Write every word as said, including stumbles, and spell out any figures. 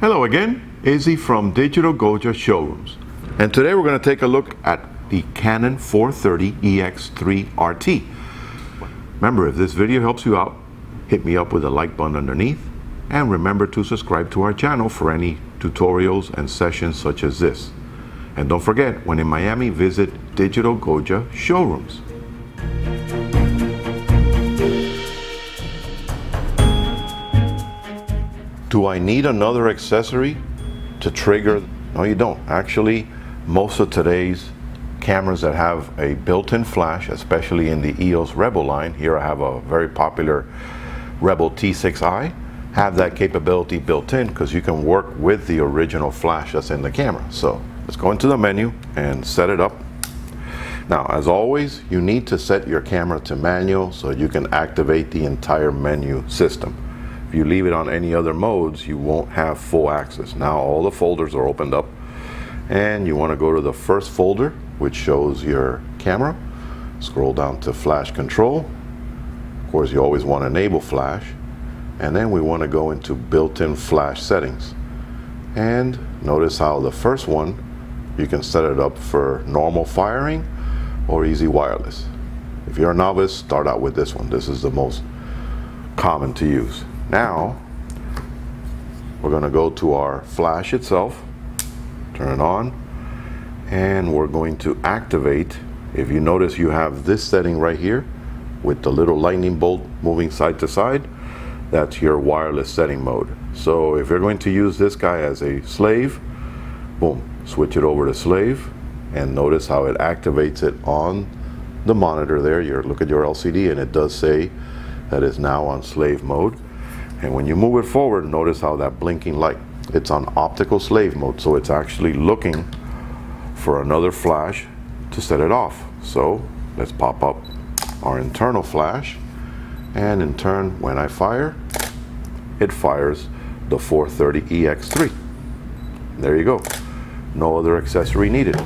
Hello again, Izzy from Digital Goja Showrooms, and today we're going to take a look at the Canon four thirty E X three R T. Remember, if this video helps you out, hit me up with a like button underneath, and remember to subscribe to our channel for any tutorials and sessions such as this. And don't forget, when in Miami, visit Digital Goja Showrooms. Do I need another accessory to trigger? No, you don't. Actually, most of today's cameras that have a built-in flash, especially in the E O S Rebel line, here I have a very popular Rebel T six i, have that capability built in because you can work with the original flash that's in the camera. So let's go into the menu and set it up. Now, as always, you need to set your camera to manual so you can activate the entire menu system. If you leave it on any other modes, you won't have full access. Now all the folders are opened up, and you want to go to the first folder, which shows your camera. Scroll down to flash control. Of course, you always want to enable flash, and then we want to go into built-in flash settings. And notice how the first one, you can set it up for normal firing or easy wireless. If you're a novice, start out with this one. This is the most common to use. Now, we're going to go to our flash itself, turn it on, and we're going to activate. If you notice, you have this setting right here with the little lightning bolt moving side to side. That's your wireless setting mode. So if you're going to use this guy as a slave, boom, switch it over to slave, and notice how it activates it on the monitor there. You look at your L C D, and it does say that it's now on slave mode. And when you move it forward, notice how that blinking light, it's on optical slave mode, so it's actually looking for another flash to set it off. So let's pop up our internal flash, and in turn, when I fire, it fires the four thirty E X three. There you go. No other accessory needed.